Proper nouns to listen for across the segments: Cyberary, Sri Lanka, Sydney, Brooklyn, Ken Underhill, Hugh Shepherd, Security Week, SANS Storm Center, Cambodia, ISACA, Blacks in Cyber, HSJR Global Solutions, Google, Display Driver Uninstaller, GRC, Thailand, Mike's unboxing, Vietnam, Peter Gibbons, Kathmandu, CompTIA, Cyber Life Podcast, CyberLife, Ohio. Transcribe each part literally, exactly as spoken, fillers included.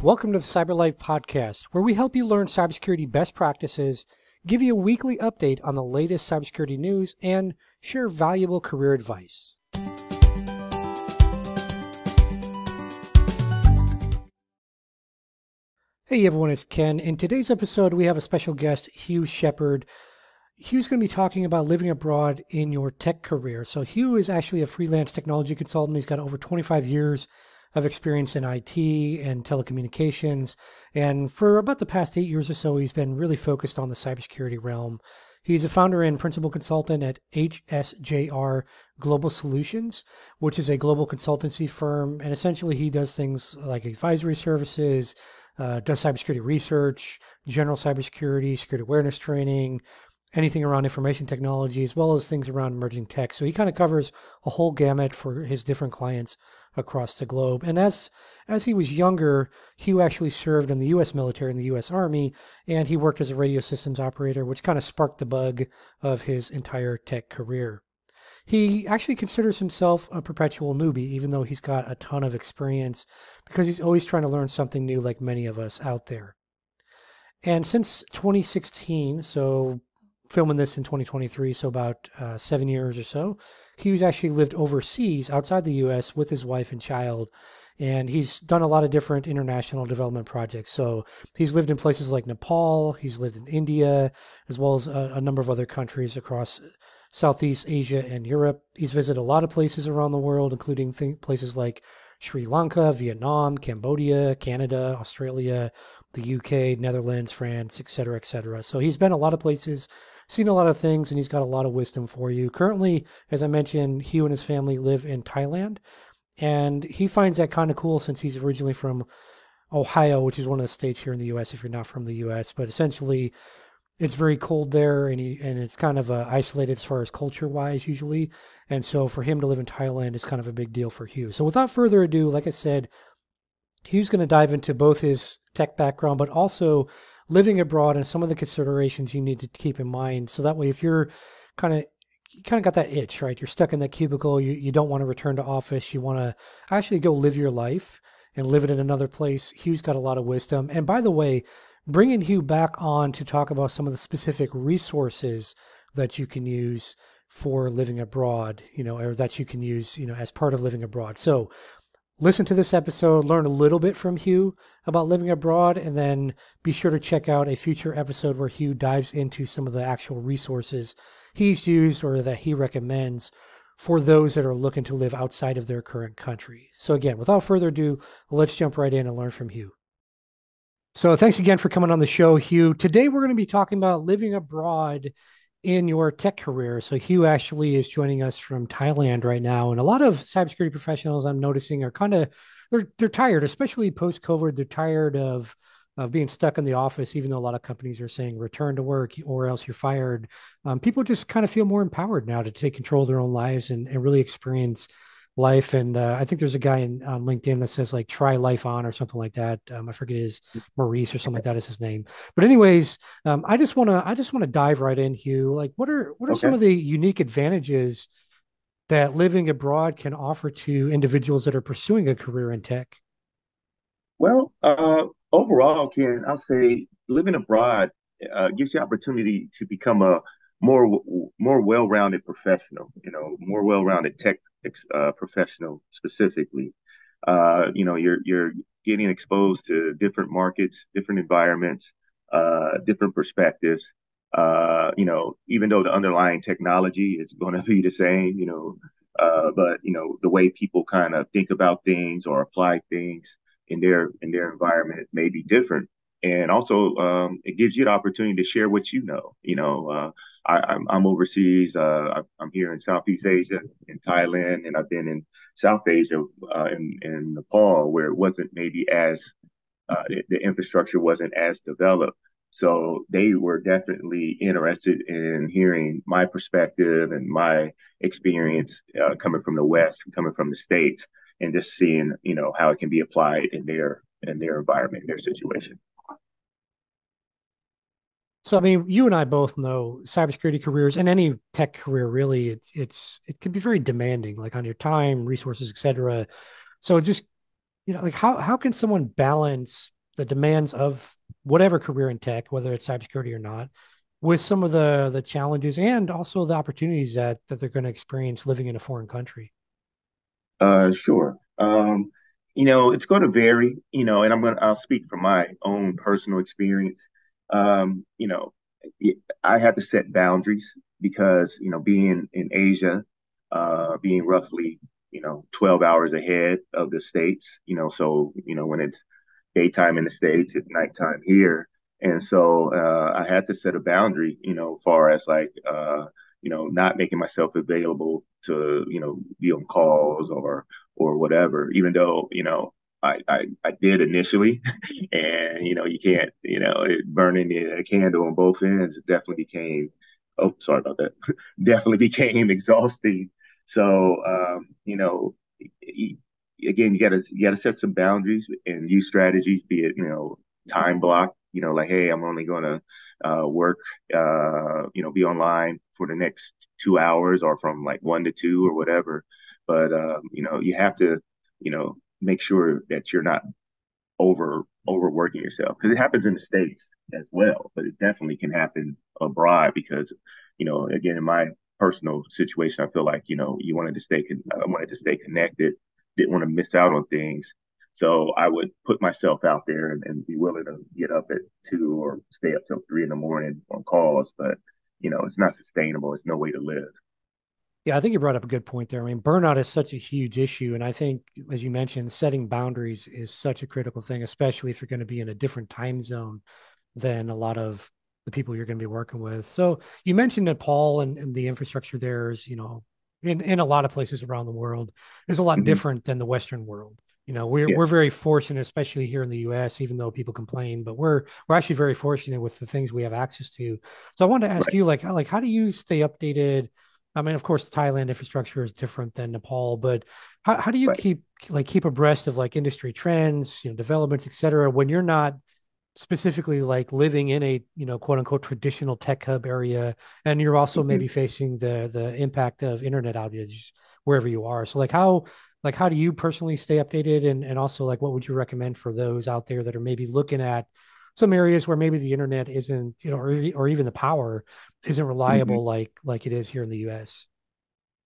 Welcome to the Cyber Life Podcast, where we help you learn cybersecurity best practices, give you a weekly update on the latest cybersecurity news, and share valuable career advice. Hey everyone, it's Ken. In today's episode, we have a special guest, Hugh Shepherd. Hugh's going to be talking about living abroad in your tech career. So Hugh is actually a freelance technology consultant. He's got over twenty-five years of experience in I T and telecommunications. And for about the past eight years or so, he's been really focused on the cybersecurity realm. He's a founder and principal consultant at H S J R Global Solutions, which is a global consultancy firm. And essentially, he does things like advisory services, uh, does cybersecurity research, general cybersecurity, security awareness training, anything around information technology, as well as things around emerging tech. So he kind of covers a whole gamut for his different clients across the globe. And as as he was younger, Hugh actually served in the U S military, in the U S Army, and he worked as a radio systems operator, which kind of sparked the bug of his entire tech career. He actually considers himself a perpetual newbie, even though he's got a ton of experience, because he's always trying to learn something new like many of us out there. And since twenty sixteen, so filming this in twenty twenty-three, so about uh, seven years or so, Hugh's actually lived overseas outside the U S with his wife and child, and he's done a lot of different international development projects. So he's lived in places like Nepal, he's lived in India, as well as a, a number of other countries across Southeast Asia and Europe. He's visited a lot of places around the world, including th places like Sri Lanka, Vietnam, Cambodia, Canada, Australia, the U K, Netherlands, France, et cetera, et cetera. So he's been a lot of places, seen a lot of things, and he's got a lot of wisdom for you. Currently, as I mentioned, Hugh and his family live in Thailand, and he finds that kind of cool since he's originally from Ohio, which is one of the states here in the U S if you're not from the U S, but essentially it's very cold there, and he, and it's kind of uh, isolated as far as culture-wise usually, and so for him to live in Thailand is kind of a big deal for Hugh. So without further ado, like I said, Hugh's going to dive into both his tech background, but also living abroad and some of the considerations you need to keep in mind. So that way, if you're kind of, you kind of got that itch, right? You're stuck in that cubicle. You, you don't want to return to office. You want to actually go live your life and live it in another place. Hugh's got a lot of wisdom. And by the way, bringing Hugh back on to talk about some of the specific resources that you can use for living abroad, you know, or that you can use, you know, as part of living abroad. So listen to this episode, learn a little bit from Hugh about living abroad, and then be sure to check out a future episode where Hugh dives into some of the actual resources he's used or that he recommends for those that are looking to live outside of their current country. So again, without further ado, let's jump right in and learn from Hugh. So thanks again for coming on the show, Hugh. Today we're going to be talking about living abroad in your tech career. So Hugh actually is joining us from Thailand right now. And a lot of cybersecurity professionals I'm noticing are kind of, they're, they're tired, especially post-COVID. They're tired of, of being stuck in the office, even though a lot of companies are saying return to work or else you're fired. Um, people just kind of feel more empowered now to take control of their own lives and, and really experience life. And uh, I think there's a guy in, on LinkedIn that says like try life on or something like that. Um, I forget his Maurice or something like that is his name. But anyways, um, I just want to I just want to dive right in, Hugh. Like what are what are okay. some of the unique advantages that living abroad can offer to individuals that are pursuing a career in tech? Well, uh, overall, Ken, I'll say living abroad uh, gives you opportunity to become a more more well-rounded professional, you know, more well-rounded tech Uh, professional specifically. Uh, you know, you're you're getting exposed to different markets, different environments, uh, different perspectives. Uh, you know, even though the underlying technology is going to be the same, you know, uh, but you know the way people kind of think about things or apply things in their in their environment may be different. And also, um, it gives you the opportunity to share what you know. You know, uh, I, I'm, I'm overseas. Uh, I'm here in Southeast Asia, in Thailand, and I've been in South Asia, uh, in, in Nepal, where it wasn't maybe as uh, the infrastructure wasn't as developed. So they were definitely interested in hearing my perspective and my experience uh, coming from the West, coming from the States, and just seeing you know how it can be applied in their in their environment, their situation. So, I mean, you and I both know cybersecurity careers and any tech career, really, it's, it's, it can be very demanding, like on your time, resources, et cetera. So just you know, like how how can someone balance the demands of whatever career in tech, whether it's cybersecurity or not, with some of the the challenges and also the opportunities that that they're going to experience living in a foreign country? Uh, sure. Um, you know, it's going to vary, you know, and I'm going to, I'll speak from my own personal experience. Um, you know, it, I had to set boundaries because, you know, being in Asia, uh, being roughly, you know, twelve hours ahead of the States, you know, so, you know, when it's daytime in the States, it's nighttime here. And so uh, I had to set a boundary, you know, far as like, uh, you know, not making myself available to, you know, be on calls or or whatever, even though, you know, I, I, I did initially. And, you know, you can't, you know, it, burning a candle on both ends, it definitely became, oh, sorry about that, definitely became exhausting. So, um, you know, you, again, you got to you got to set some boundaries and use strategies, be it, you know, time block. You know, like, hey, I'm only going to uh, work, uh, you know, be online for the next two hours or from like one to two or whatever. But, um, you know, you have to, you know, make sure that you're not over overworking yourself, because it happens in the States as well. But it definitely can happen abroad because, you know, again, in my personal situation, I feel like, you know, you wanted to stay I wanted to stay connected, didn't want to miss out on things. So I would put myself out there and, and be willing to get up at two or stay up till three in the morning on calls. But, you know, it's not sustainable. It's no way to live. Yeah, I think you brought up a good point there. I mean, burnout is such a huge issue. And I think, as you mentioned, setting boundaries is such a critical thing, especially if you're going to be in a different time zone than a lot of the people you're going to be working with. So you mentioned Nepal and, and the infrastructure there is, you know, in, in a lot of places around the world, is a lot mm-hmm. different than the Western world. You know, we're yeah. we're very fortunate, especially here in the U S, even though people complain, but we're we're actually very fortunate with the things we have access to. So I wanted to ask right. you, like, like, how do you stay updated? I mean, of course, Thailand infrastructure is different than Nepal, but how, how do you right. keep like keep abreast of like industry trends, you know, developments, et cetera, when you're not specifically like living in a, you know, quote unquote traditional tech hub area, and you're also mm-hmm. maybe facing the the impact of internet outages wherever you are? So like how Like, how do you personally stay updated? And, and also, like, what would you recommend for those out there that are maybe looking at some areas where maybe the internet isn't, you know, or, or even the power isn't reliable mm-hmm. like like it is here in the U S?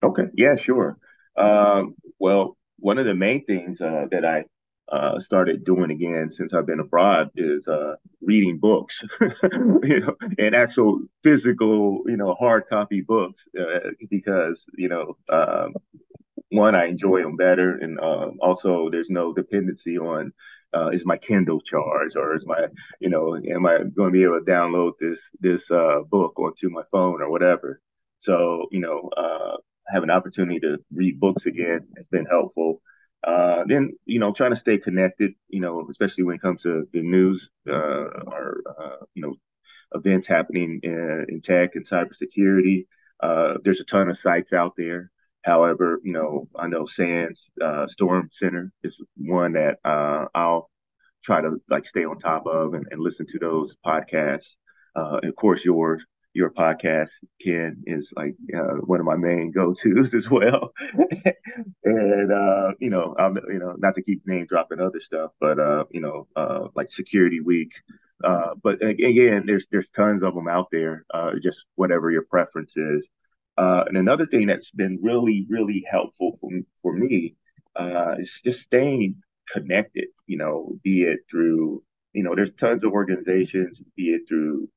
Okay. Yeah, sure. Um, well, one of the main things uh, that I uh, started doing again since I've been abroad is uh, reading books, you know, and actual physical, you know, hard copy books uh, because, you know, um, one, I enjoy them better, and uh, also there's no dependency on uh, is my Kindle charged, or is my, you know, am I going to be able to download this this uh, book onto my phone or whatever? So, you know, uh, I have an opportunity to read books again. It's been helpful. Uh, then, you know, trying to stay connected, you know, especially when it comes to the news uh, or uh, you know, events happening in, in tech and cybersecurity. Uh, there's a ton of sites out there. However, you know, I know SANS uh, Storm Center is one that uh, I'll try to like stay on top of and, and listen to those podcasts. Uh, and of course, your your podcast, Ken, is like uh, one of my main go-tos as well. And uh, you know, I'm, you know, not to keep name dropping other stuff, but uh, you know, uh, like Security Week. Uh, but again, there's there's tons of them out there. Uh, just whatever your preference is. Uh, and another thing that's been really, really helpful for, for me uh, is just staying connected, you know, be it through, you know, there's tons of organizations, be it through,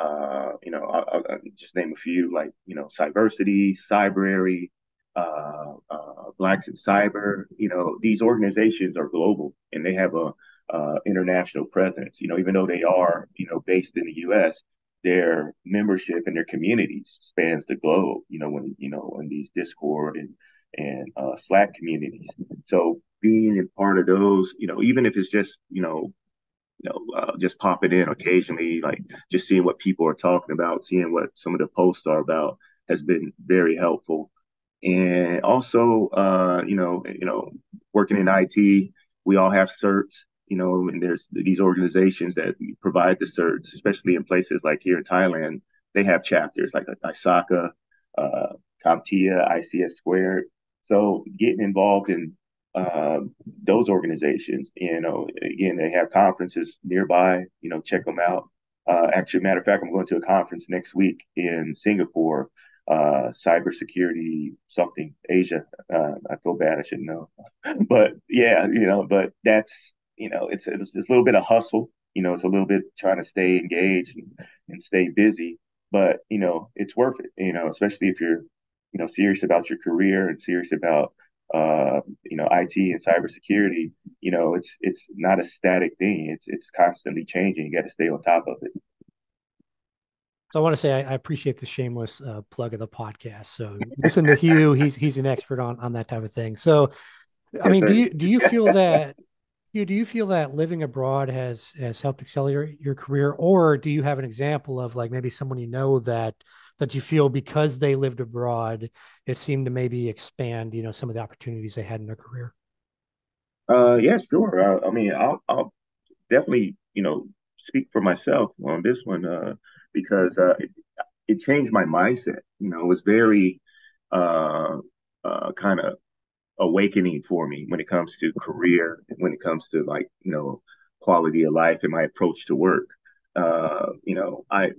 uh, you know, I'll, I'll just name a few like, you know, CyberCity, Cyberary, uh, uh, Blacks in Cyber. You know, these organizations are global and they have a uh, international presence, you know, even though they are, you know, based in the U S, their membership and their communities spans the globe, you know, when, you know, in these Discord and, and uh, Slack communities. So being a part of those, you know, even if it's just, you know, you know, uh, just popping in occasionally, like just seeing what people are talking about, seeing what some of the posts are about has been very helpful. And also, uh, you know, you know, working in I T, we all have certs. You know, and there's these organizations that provide the certs, especially in places like here in Thailand. They have chapters like ISACA, uh, CompTIA, I C S squared. So getting involved in uh, those organizations. You know, again, they have conferences nearby, you know, check them out. Uh, actually, matter of fact, I'm going to a conference next week in Singapore, uh, cybersecurity something Asia. Uh, I feel bad, I should know, but yeah, you know, but that's, you know, it's, it's it's a little bit of hustle, you know, it's a little bit trying to stay engaged and, and stay busy, but you know, it's worth it, you know, especially if you're, you know, serious about your career and serious about, uh, you know, I T and cybersecurity. You know, it's it's not a static thing. It's it's constantly changing. You got to stay on top of it. So I want to say I, I appreciate the shameless uh, plug of the podcast. So listen to Hugh. He's he's an expert on on that type of thing. So, I mean, do you do you feel that you do you feel that living abroad has has helped accelerate your career, or do you have an example of like maybe someone you know that that you feel because they lived abroad, it seemed to maybe expand, you know, some of the opportunities they had in their career? Uh, yeah, sure. I, I mean, I'll, I'll definitely, you know, speak for myself on this one uh, because uh, it, it changed my mindset. You know, it was very uh, uh, kind of awakening for me when it comes to career, when it comes to like, you know, quality of life and my approach to work. Uh, you know, I,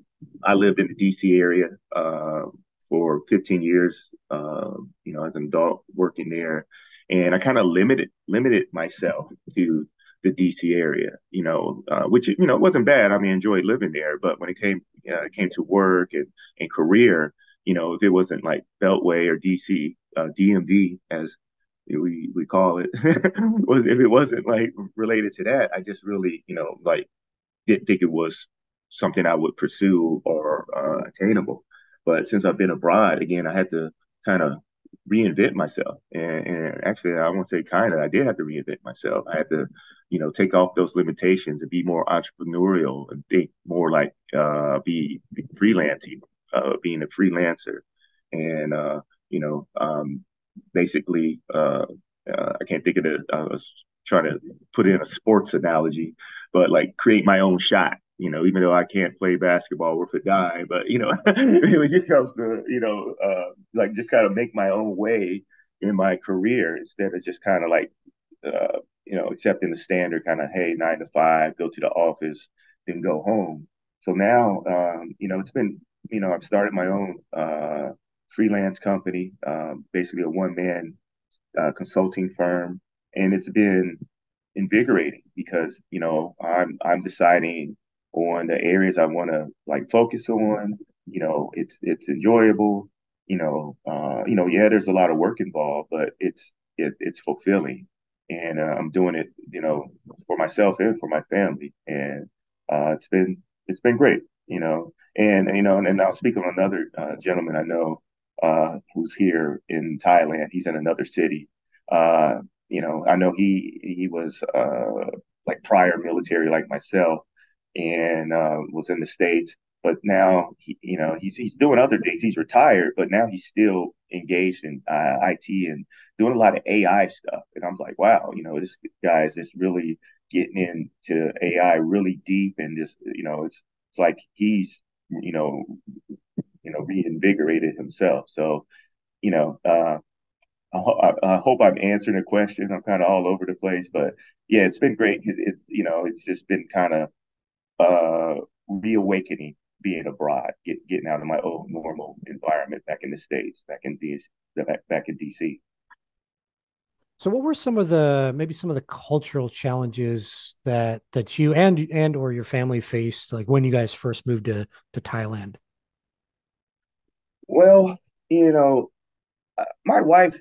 I lived in the D C area uh, for fifteen years, uh, you know, as an adult working there. And I kind of limited limited myself to the D C area, you know, uh, which, you know, wasn't bad. I mean, I enjoyed living there. But when it came uh, came to work and, and career, you know, if it wasn't like Beltway or D C, uh, D M V, as we, we call it, if it wasn't like related to that, I just really, you know, like didn't think it was something I would pursue or uh, attainable. But since I've been abroad, again, I had to kind of reinvent myself. And, and actually, I won't say kind of, I did have to reinvent myself. I had to, you know, take off those limitations and be more entrepreneurial and think more like uh, be, be freelancing, uh, being a freelancer. And, uh, you know, um, basically, uh, uh, I can't think of the, I was trying to put in a sports analogy, but like create my own shot. You know, even though I can't play basketball worth a dime, but, you know, it just comes to, you know, uh, like just kind of make my own way in my career instead of just kind of like, uh, you know, accepting the standard kind of, hey, nine to five, go to the office, then go home. So now, um, you know, it's been, you know, I've started my own uh, freelance company, um, basically a one man uh, consulting firm. And it's been invigorating because, you know, I'm I'm deciding on the areas I want to like focus on. You know, it's it's enjoyable. You know, uh, you know, yeah, there's a lot of work involved, but it's it, it's fulfilling, and uh, I'm doing it, you know, for myself and for my family, and uh, it's been it's been great. You know, and you know, and, and I'll speak on another uh, gentleman I know uh, who's here in Thailand. He's in another city. Uh, you know, I know he he was uh, like prior military, like myself, and uh, was in the States, but now, he, you know, he's, he's doing other things. He's retired, but now he's still engaged in uh, I T and doing a lot of A I stuff. And I'm like, wow, you know, this guy is just really getting into A I really deep. And just, you know, it's it's like he's, you know, you know, reinvigorated himself. So, you know, uh, I, I hope I'm answering the question. I'm kind of all over the place, but yeah, it's been great. It, it, you know, it's just been kind of, uh reawakening being abroad, get, getting out of my old normal environment back in the States, back in these back, back in D C. So what were some of the maybe some of the cultural challenges that that you and and or your family faced like when you guys first moved to to Thailand? Well, you know, my wife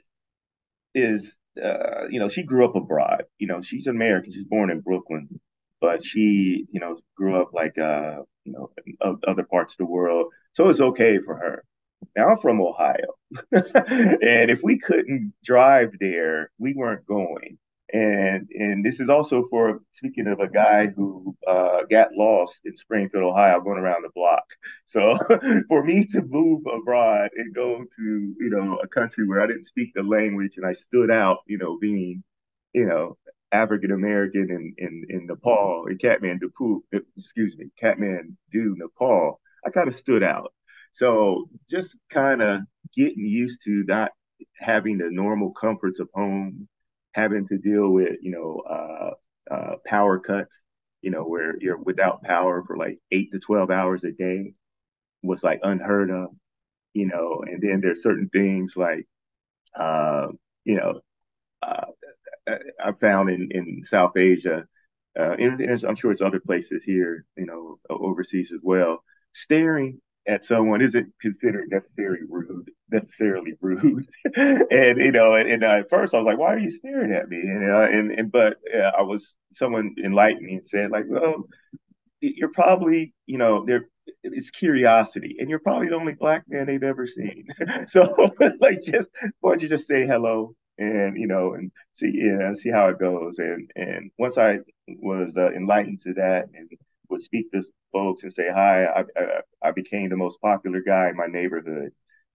is uh you know, she grew up abroad. You know, she's American, she's born in Brooklyn. But she, you know, grew up like, uh, you know, in other parts of the world. So it's okay for her. Now I'm from Ohio. And if we couldn't drive there, we weren't going. And and this is also for, speaking of a guy who uh, got lost in Springfield, Ohio, going around the block. So for me to move abroad and go to, you know, a country where I didn't speak the language and I stood out, you know, being, you know, African-American in, in, in Nepal, in Kathmandu, excuse me, Kathmandu, Nepal, I kind of stood out. So just kind of getting used to not having the normal comforts of home, having to deal with, you know, uh, uh, power cuts, you know, where you're without power for like eight to twelve hours a day was like unheard of, you know. And then there's certain things like, uh, you know, uh, I found in, in South Asia, uh, and, and I'm sure it's other places here, you know, overseas as well, staring at someone isn't considered necessarily rude, necessarily rude. And, you know, and, and at first I was like, why are you staring at me? And, uh, and, and but uh, I was, someone enlightened me and said like, well, you're probably, you know, there it's curiosity, and you're probably the only black man they've ever seen. So like, just, why don't you just say hello? And, you know, and see, yeah, see how it goes. And and once I was uh, enlightened to that and would speak to folks and say hi, I, I, I became the most popular guy in my neighborhood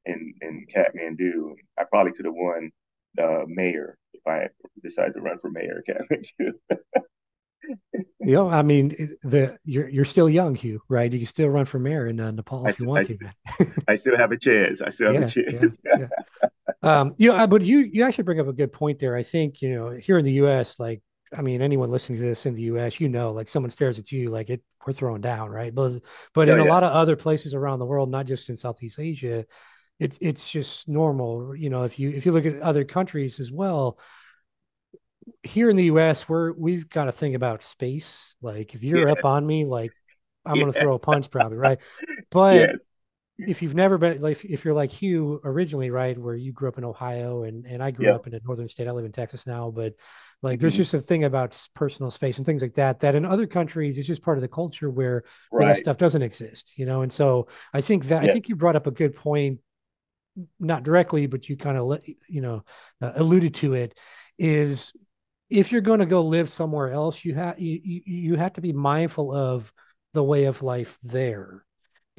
in, in Kathmandu. I probably could have won uh, mayor if I decided to run for mayor of Kathmandu. You know, I mean, the you're you're still young, Hugh, right? You can still run for mayor in uh, Nepal if I, you want I, to. I still have a chance. I still have yeah, a chance. Yeah, yeah. Um, you know, but you, you actually bring up a good point there. I think, you know, here in the U S, like, I mean, anyone listening to this in the U S, you know, like someone stares at you, like it, we're throwing down, right? But, but oh, in yeah. a lot of other places around the world, not just in Southeast Asia, it's, it's just normal. You know, if you, if you look at other countries as well, here in the U S, we're, we've got to think about space. Like if you're yeah. up on me, like I'm yeah. going to throw a punch probably. Right. But yes. If you've never been, like, if you're like Hugh originally, right, where you grew up in Ohio and, and I grew yep. up in a northern state, I live in Texas now, but like, mm-hmm. there's just a thing about personal space and things like that, that in other countries, it's just part of the culture where, right. where that stuff doesn't exist, you know? And so I think that, yep. I think you brought up a good point, not directly, but you kind of, you know, uh, alluded to it, is if you're going to go live somewhere else, you have, you, you, you have to be mindful of the way of life there.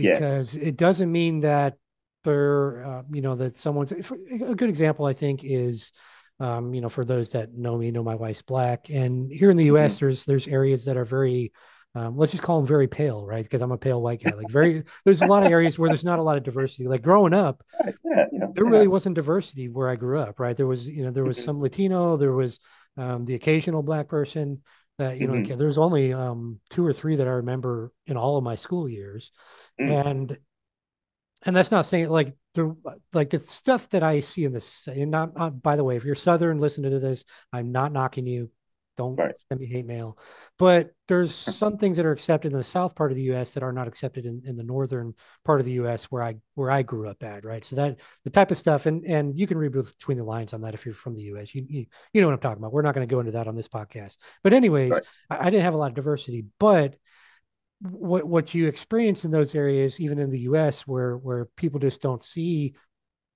Because yeah. it doesn't mean that they're, uh, you know, that someone's, a good example, I think, is, um, you know, for those that know me, know my wife's black. And here in the U S, mm-hmm. there's there's areas that are very, um, let's just call them very pale, right? Because I'm a pale white guy. Like very, there's a lot of areas where there's not a lot of diversity. Like growing up, yeah, you know, there really yeah. wasn't diversity where I grew up, right? There was, you know, there was mm-hmm. some Latino, there was um, the occasional black person. That, you know, mm-hmm. there's only um, two or three that I remember in all of my school years. Mm-hmm. And, and that's not saying like, the, like the stuff that I see in this, and not, not, by the way, if you're Southern, listen to this, I'm not knocking you. Don't right. send me hate mail, but there's some things that are accepted in the South part of the U S that are not accepted in, in the Northern part of the U S where I, where I grew up at. Right. So that the type of stuff, and, and you can read between the lines on that. If you're from the U S, you, you, you know what I'm talking about. We're not going to go into that on this podcast, but anyways, right. I, I didn't have a lot of diversity, but what, what you experience in those areas, even in the U S where, where people just don't see,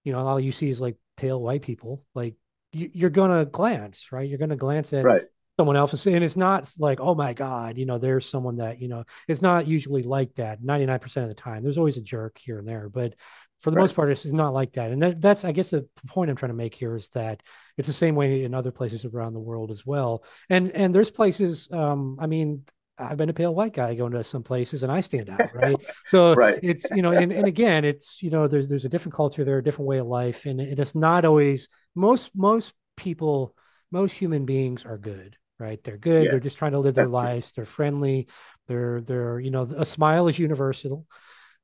you know, all you see is like pale white people, like you, you're going to glance, right. You're going to glance at right. someone else, and it's not like, oh my God, you know, there's someone that, you know, it's not usually like that ninety-nine percent of the time. There's always a jerk here and there, but for the right. most part, it's, it's not like that. And that, that's, I guess the point I'm trying to make here is that it's the same way in other places around the world as well. And, and there's places, um, I mean, I've been a pale white guy going to some places and I stand out. Right. So right. it's, you know, and, and again, it's, you know, there's, there's a different culture there, a different way of life. And it is not always most, most people, most human beings are good. Right. They're good. Yeah. They're just trying to live their That's lives. True. They're friendly. They're they're, you know, a smile is universal,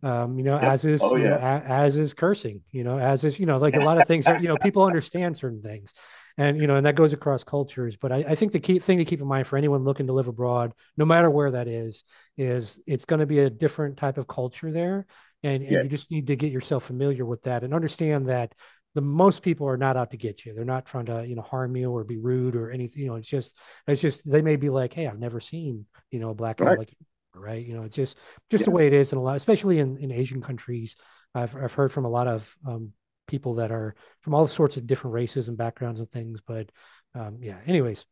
um, you know, yeah. as is, oh, yeah. you know, a, as is cursing, you know, as is, you know, like a lot of things that, you know, people understand certain things and, you know, and that goes across cultures. But I, I think the key thing to keep in mind for anyone looking to live abroad, no matter where that is, is it's going to be a different type of culture there. And, yeah. and you just need to get yourself familiar with that and understand that the most people are not out to get you. They're not trying to, you know, harm you or be rude or anything. You know, it's just, it's just, they may be like, hey, I've never seen, you know, a black guy like you, right. You know, it's just, just yeah. the way it is in a lot, especially in, in Asian countries. I've, I've heard from a lot of um, people that are from all sorts of different races and backgrounds and things, but um, yeah. Anyways,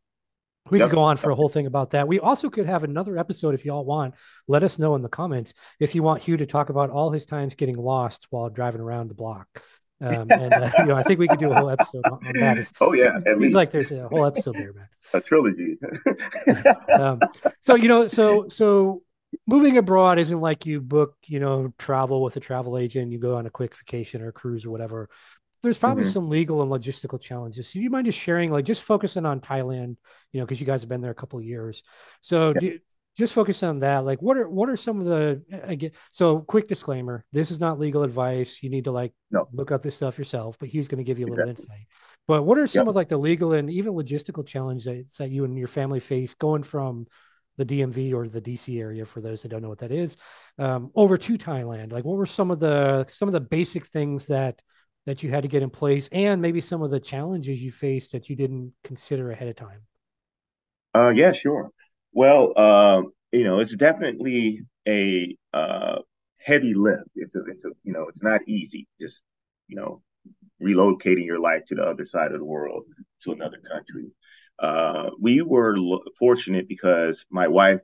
we yep. could go on for a whole thing about that. We also could have another episode if y'all want. Let us know in the comments if you want Hugh to talk about all his times getting lost while driving around the block. um and uh, you know I think we could do a whole episode on, on that. It's, oh yeah so, at least. Like there's a whole episode there, man. A trilogy. um so you know so so moving abroad isn't like you book you know travel with a travel agent, you go on a quick vacation or a cruise or whatever. there's probably mm-hmm. some legal and logistical challenges. So do you mind just sharing, like just focusing on Thailand, you know, because you guys have been there a couple of years. So yep. do, just focus on that. Like what are, what are some of the, again, so quick disclaimer, this is not legal advice. You need to like no. look up this stuff yourself, but he's going to give you a little exactly. insight. But what are some yep. of like the legal and even logistical challenges that you and your family face going from the D M V or the D C area, for those that don't know what that is, um, over to Thailand? Like what were some of the, some of the basic things that, that you had to get in place, and maybe some of the challenges you faced that you didn't consider ahead of time? Uh, yeah, sure. Well, uh, you know, it's definitely a uh, heavy lift. It's a, it's a, you know, it's not easy just, you know, relocating your life to the other side of the world, to another country. Uh, we were lo- fortunate because my wife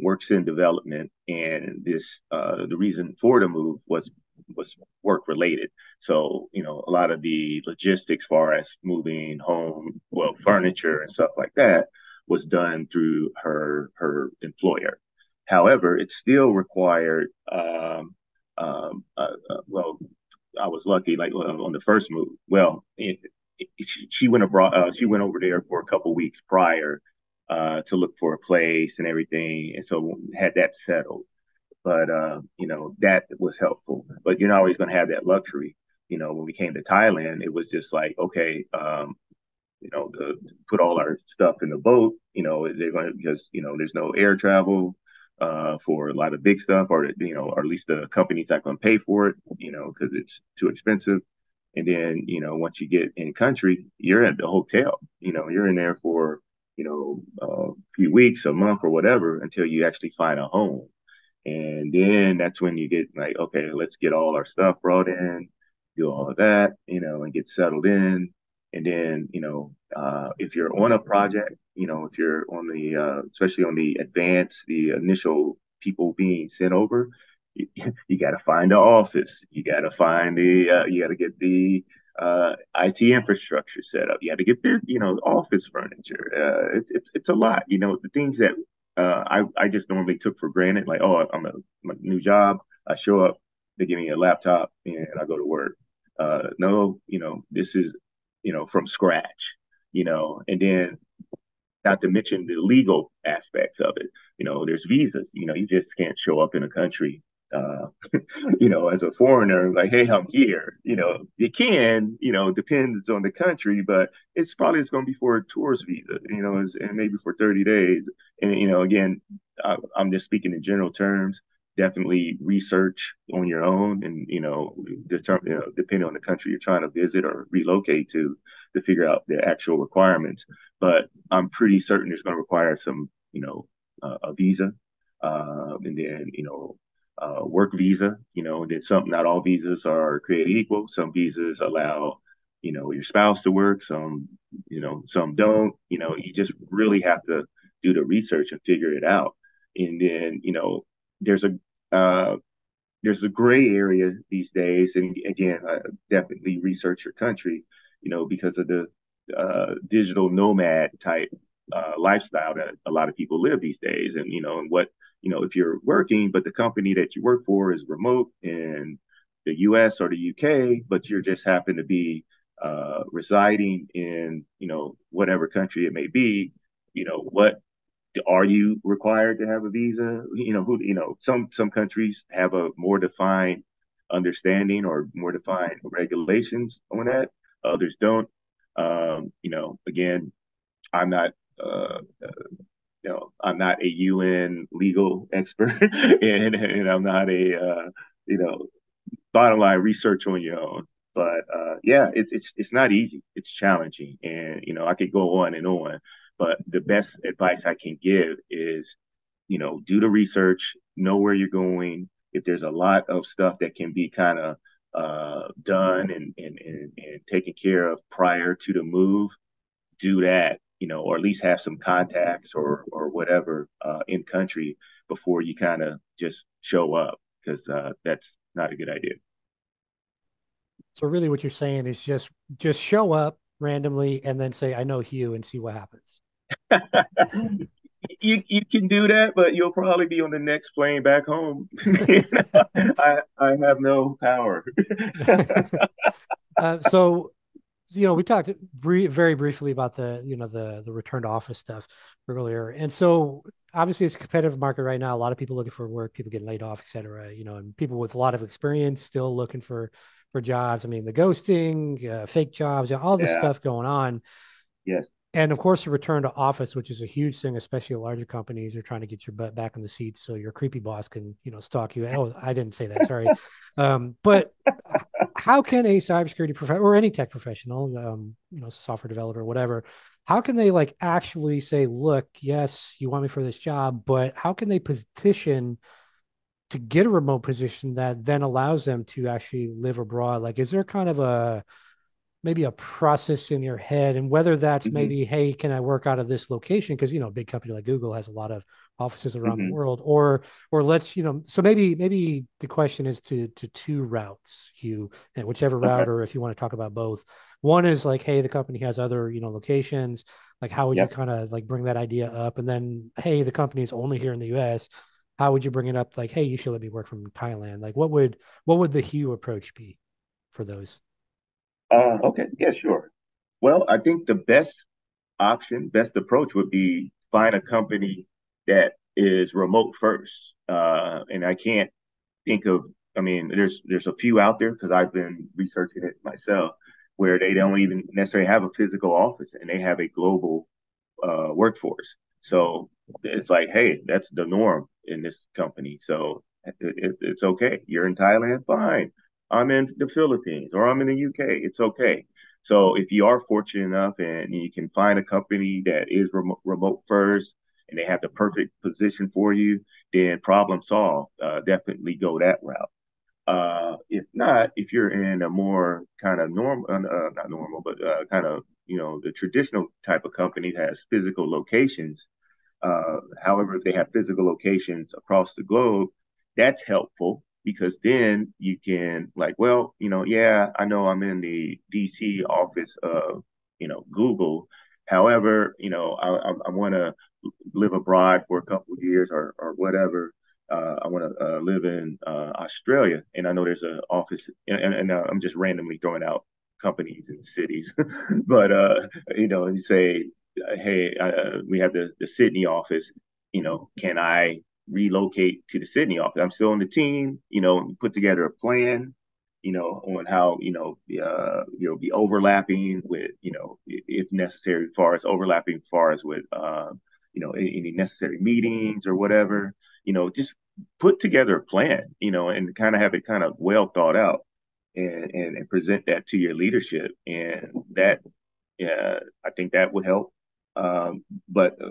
works in development, and this uh, the reason for the move was was work related. So, you know, a lot of the logistics, far as moving home, well, furniture and stuff like that, was done through her her employer. However, it still required. Um, um, uh, uh, well, I was lucky. Like on the first move, well, it, it, she went abroad. Uh, she went over there for a couple weeks prior uh, to look for a place and everything, and so had that settled. But uh, you know, that was helpful. But you're not always going to have that luxury. You know, when we came to Thailand, it was just like, okay. Um, you know, to put all our stuff in the boat, you know, they're going to, because, you know, there's no air travel uh, for a lot of big stuff, or, you know, or at least the company's not going to pay for it, you know, because it's too expensive. And then, you know, once you get in country, you're at the hotel, you know, you're in there for, you know, a few weeks, a month or whatever, until you actually find a home. And then that's when you get like, okay, let's get all our stuff brought in, do all of that, you know, and get settled in. And then, you know, uh, if you're on a project, you know, if you're on the, uh, especially on the advance, the initial people being sent over, you, you got to find the office. You got to find the, uh, you got to get the uh, I T infrastructure set up. You got to get the, you know, office furniture. Uh, it's, it's it's a lot, you know, the things that uh, I, I just normally took for granted, like, oh, I'm a my new job. I show up, they give me a laptop and I go to work. Uh, no, you know, this is, you know, from scratch, you know, and then not to mention the legal aspects of it. You know, there's visas, you know, you just can't show up in a country, uh, you know, as a foreigner, like, hey, I'm here, you know, you can, you know, depends on the country, but it's probably, it's going to be for a tourist visa, you know, and maybe for thirty days. And, you know, again, I, I'm just speaking in general terms. Definitely research on your own, and you know, determine, you know, depending on the country you're trying to visit or relocate to, to figure out the actual requirements. But I'm pretty certain it's going to require some, you know, uh, a visa, uh, and then you know, uh, work visa. You know, that some, not all visas are created equal. Some visas allow, you know, your spouse to work. Some, you know, some don't. You know, you just really have to do the research and figure it out. And then, you know, there's a Uh, there's a gray area these days, and again, uh, definitely research your country, you know, because of the uh, digital nomad type uh, lifestyle that a lot of people live these days, and you know, and what, you know, if you're working, but the company that you work for is remote in the U S or the U K, but you're just happen to be uh, residing in, you know, whatever country it may be, you know, what. Are you required to have a visa? You know, who, you know, some some countries have a more defined understanding or more defined regulations on that. Others don't. Um, you know, again, I'm not, uh, you know, I'm not a U N legal expert, and and I'm not a, uh, you know, bottom line, research on your own. But uh, yeah, it's it's it's not easy. It's challenging, and you know, I could go on and on. But the best advice I can give is, you know, do the research, know where you're going. If there's a lot of stuff that can be kind of uh, done and, and, and, and taken care of prior to the move, do that, you know, or at least have some contacts or or whatever uh, in country before you kind of just show up, because uh, that's not a good idea. So really what you're saying is just just show up randomly and then say, I know Hugh, and see what happens. you you can do that, but you'll probably be on the next plane back home. I, I have no power. Uh, so, you know, we talked brief, very briefly about the, you know, the, the return to office stuff earlier. And so obviously it's a competitive market right now. A lot of people looking for work, people getting laid off, et cetera, you know, and people with a lot of experience still looking for, for jobs. I mean, the ghosting, uh, fake jobs, all this yeah. stuff going on. Yes. And of course, the return to office, which is a huge thing, especially larger companies are trying to get your butt back in the seat so your creepy boss can, you know, stalk you. Oh, I didn't say that. Sorry. um, but how can a cybersecurity professional or any tech professional, um, you know, software developer, whatever, how can they like actually say, look, yes, you want me for this job, but how can they petition to get a remote position that then allows them to actually live abroad? Like, is there kind of a maybe a process in your head, and whether that's mm-hmm. maybe, hey, can I work out of this location? Because, you know, a big company like Google has a lot of offices around mm-hmm. the world, or, or let's, you know, so maybe, maybe the question is to, to two routes, Hugh, and whichever route, okay. or if you want to talk about both. One is like, hey, the company has other, you know, locations, like how would yep. you kind of like bring that idea up? And then, hey, the company is only here in the U S. How would you bring it up? Like, hey, you should let me work from Thailand. Like what would, what would the Hugh approach be for those? Uh, okay. Yeah, sure. Well, I think the best option, best approach would be find a company that is remote first. Uh, and I can't think of, I mean, there's there's a few out there because I've been researching it myself where they don't even necessarily have a physical office and they have a global uh, workforce. So it's like, hey, that's the norm in this company. So it, it, it's okay. You're in Thailand, fine. I'm in the Philippines or I'm in the U K. It's okay. So if you are fortunate enough and you can find a company that is remote, remote first and they have the perfect position for you, then problem solved. Uh, definitely go that route. Uh, if not, if you're in a more kind of normal, uh, not normal, but uh, kind of, you know, the traditional type of company that has physical locations. Uh, however, if they have physical locations across the globe, that's helpful. Because then you can like, well, you know, yeah, I know I'm in the D C office of, you know, Google. However, you know, I, I, I want to live abroad for a couple of years or, or whatever. Uh, I want to uh, live in uh, Australia. And I know there's an office and, and, and I'm just randomly throwing out companies and cities. But, uh, you know, you say, hey, uh, we have the, the Sydney office, you know, can I relocate to the Sydney office? I'm still on the team, you know, put together a plan, you know, on how, you know, uh, you'll be overlapping with, you know, if necessary, as far as overlapping, as far as with, uh, you know, any necessary meetings or whatever, you know, just put together a plan, you know, and kind of have it kind of well thought out and, and, and present that to your leadership. And that, yeah, I think that would help. Um, but, uh,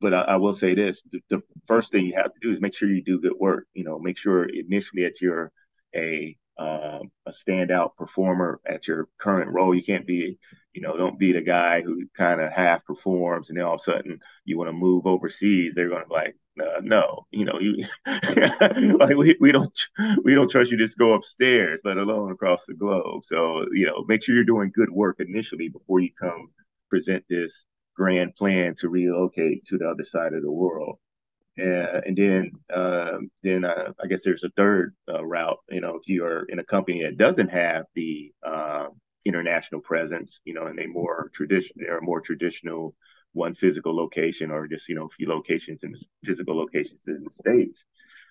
But I, I will say this, the, the first thing you have to do is make sure you do good work. You know, make sure initially that you're a um, a standout performer at your current role. You can't be, you know, don't be the guy who kind of half performs and then all of a sudden you want to move overseas. They're going to be like, uh, no, you know, you like we, we don't we don't trust you to just go upstairs, let alone across the globe. So, you know, make sure you're doing good work initially before you come present this grand plan to relocate to the other side of the world. Uh, and then uh, then uh, I guess there's a third uh, route. You know, if you are in a company that doesn't have the uh, international presence, you know, and they more traditional, they're more traditional one physical location or just, you know, a few locations in the physical locations in the States.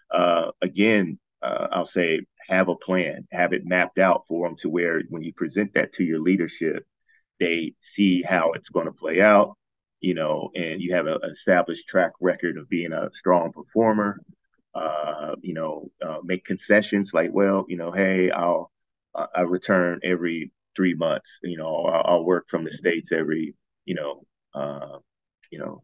Uh, again, uh, I'll say have a plan, have it mapped out for them to where when you present that to your leadership, they see how it's going to play out, you know, and you have a, an established track record of being a strong performer, uh, you know, uh, make concessions like, well, you know, hey, I'll uh, I return every three months, you know, I'll, I'll work from the States every, you know, uh, you know,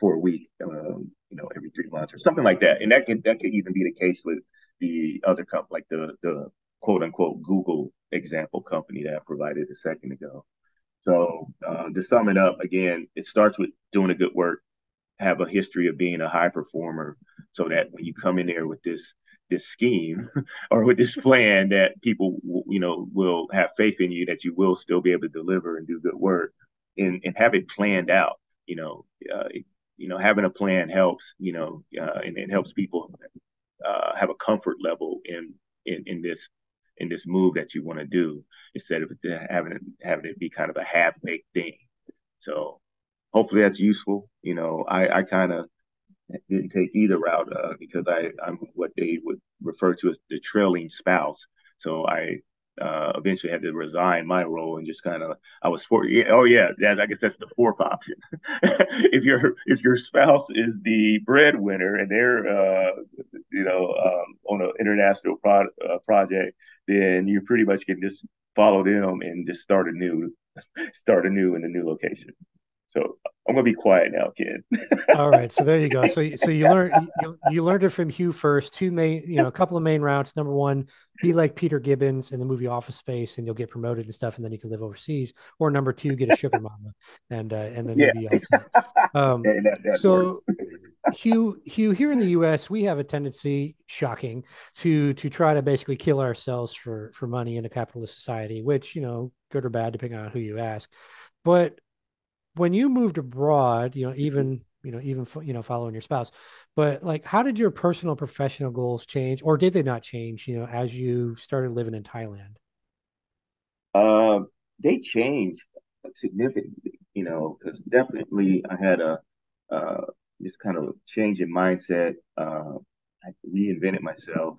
for a week, um, you know, every three months or something like that. And that could, that could even be the case with the other company, like the, the quote unquote Google example company that I provided a second ago. So uh, to sum it up, again, it starts with doing a good work, have a history of being a high performer so that when you come in there with this this scheme or with this plan that people, w- you know, will have faith in you, that you will still be able to deliver and do good work and, and have it planned out. You know, uh, it, you know, having a plan helps, you know, uh, and it helps people uh, have a comfort level in, in, in this in this move that you want to do, instead of having having it be kind of a half-baked thing. So hopefully that's useful. You know, I, I kind of didn't take either route uh, because I, I'm what they would refer to as the trailing spouse. So I uh, eventually had to resign my role and just kind of, I was for, yeah, oh yeah, that, I guess that's the fourth option. If your if your spouse is the breadwinner and they're, uh, you know, um, on an international pro- uh, project, then you pretty much can just follow them and just start a new, start a new in a new location. So I'm gonna be quiet now, Ken. All right. So there you go. So so you learned you, you learned it from Hugh first. Two main, you know, a couple of main routes. Number one, be like Peter Gibbons in the movie Office Space, and you'll get promoted and stuff, and then you can live overseas. Or number two, get a sugar mama, and uh, and then you'll yeah. be awesome. Um, yeah, that, that so. Works. Hugh, Hugh, here in the U S, we have a tendency, shocking, to to try to basically kill ourselves for for money in a capitalist society, which, you know, good or bad, depending on who you ask. But when you moved abroad, you know, even, you know, even, you know, following your spouse, but like, how did your personal professional goals change, or did they not change, you know, as you started living in Thailand? Uh, they changed significantly, you know, because definitely I had a, uh, this kind of change in mindset. Uh, I reinvented myself,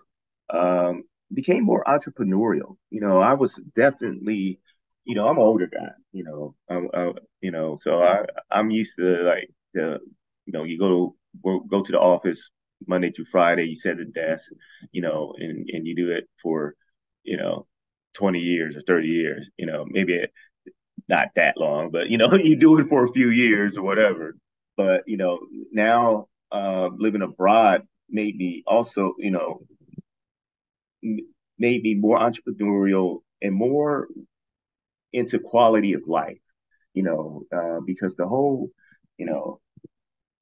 um, became more entrepreneurial. You know, I was definitely, you know, I'm an older guy, you know, I'm, I'm, you know, so I, I'm used to like, the, you know, you go to work, go to the office Monday through Friday, you sit at the desk, you know, and, and you do it for, you know, twenty years or thirty years, you know, maybe not that long, but, you know, you do it for a few years or whatever. But, you know, now uh, living abroad made me also, you know, made me more entrepreneurial and more into quality of life, you know, uh, because the whole, you know,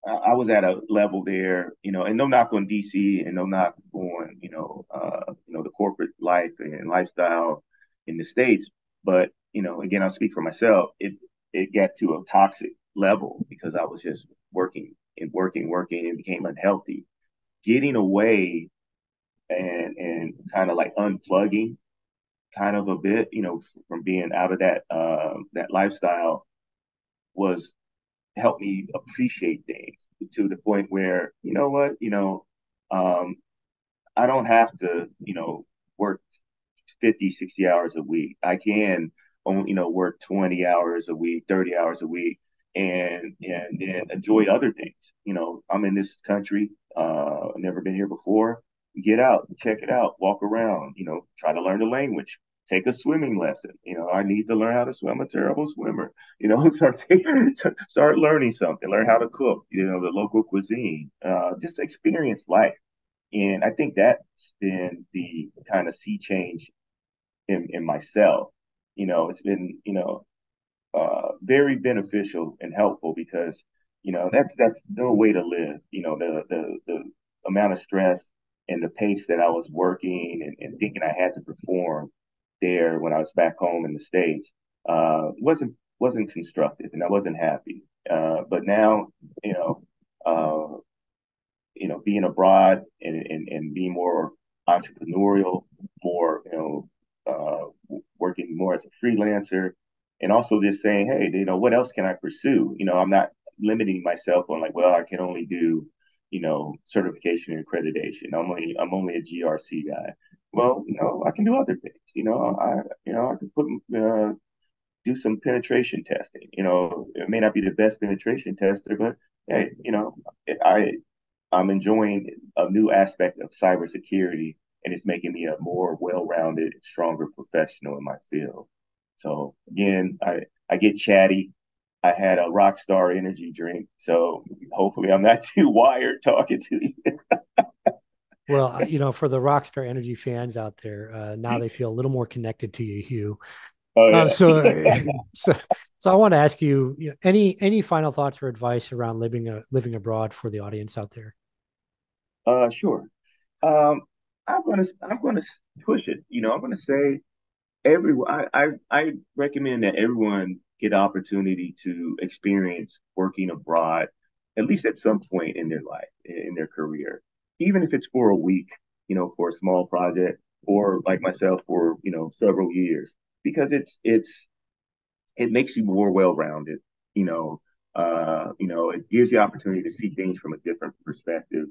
I, I was at a level there, you know, and no knock on D C and no knock on, you know, uh, you know, the corporate life and lifestyle in the States. But, you know, again, I'll speak for myself. It, it got to a toxic level because I was just working and working, working and became unhealthy. Getting away and and kind of like unplugging kind of a bit, you know, from being out of that uh, that lifestyle was helped me appreciate things to the point where, you know what, you know, um, I don't have to, you know, work fifty, sixty hours a week. I can only, you know, work twenty hours a week, thirty hours a week. And and then enjoy other things. You know, I'm in this country, uh, never been here before. Get out, check it out, walk around. You know, try to learn the language. Take a swimming lesson. You know, I need to learn how to swim. I'm a terrible swimmer. You know, start start learning something. Learn how to cook. You know, the local cuisine. Uh, just experience life. And I think that's been the kind of sea change in in myself. You know, it's been you know. Uh, very beneficial and helpful because, you know, that's that's no way to live. You know, the the the amount of stress and the pace that I was working and, and thinking I had to perform there when I was back home in the States uh, wasn't wasn't constructive, and I wasn't happy. Uh, but now, you know, uh, you know, being abroad and, and and being more entrepreneurial, more you know, uh, working more as a freelancer. And also just saying, hey, you know, what else can I pursue? You know, I'm not limiting myself on like, well, I can only do, you know, certification and accreditation. I'm only, I'm only a G R C guy. Well, you know, I can do other things. You know, I, you know, I can put, uh, do some penetration testing. You know, it may not be the best penetration tester, but hey, you know, I, I'm enjoying a new aspect of cybersecurity, and it's making me a more well-rounded, stronger professional in my field. So again, I, I get chatty. I had a rock star energy drink, so hopefully I'm not too wired talking to you. Well, you know, for the rock star energy fans out there, uh, now they feel a little more connected to you, Hugh. Oh, yeah. uh, so, so, so I want to ask you, you know, any any final thoughts or advice around living a, living abroad for the audience out there? Uh, sure. Um, I'm gonna I'm gonna push it. You know, I'm gonna say. Everyone, I, I, I recommend that everyone get an opportunity to experience working abroad, at least at some point in their life, in their career, even if it's for a week, you know, for a small project, or like myself for, you know, several years, because it's, it's, it makes you more well-rounded, you know, uh, you know, it gives you opportunity to see things from a different perspective.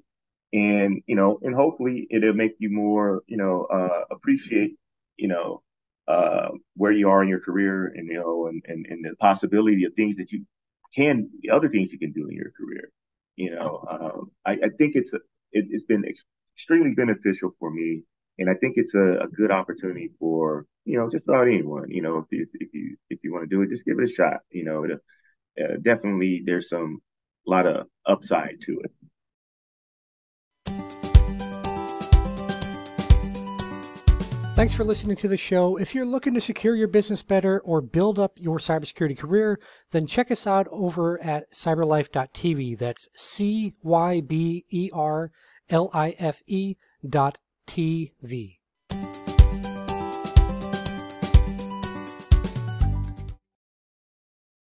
And, you know, and hopefully it'll make you more, you know, uh, appreciate, you know, uh, where you are in your career, and, you know, and, and, and the possibility of things that you can, other things you can do in your career. You know, um, I, I think it's, a, it, it's been ex- extremely beneficial for me. And I think it's a, a good opportunity for, you know, just about anyone, you know, if you, if you, if you want to do it, just give it a shot. You know, it, uh, definitely there's some, a lot of upside to it. Thanks for listening to the show. If you're looking to secure your business better or build up your cybersecurity career, then check us out over at cyberlife dot t v. That's C Y B E R L I F E dot T V.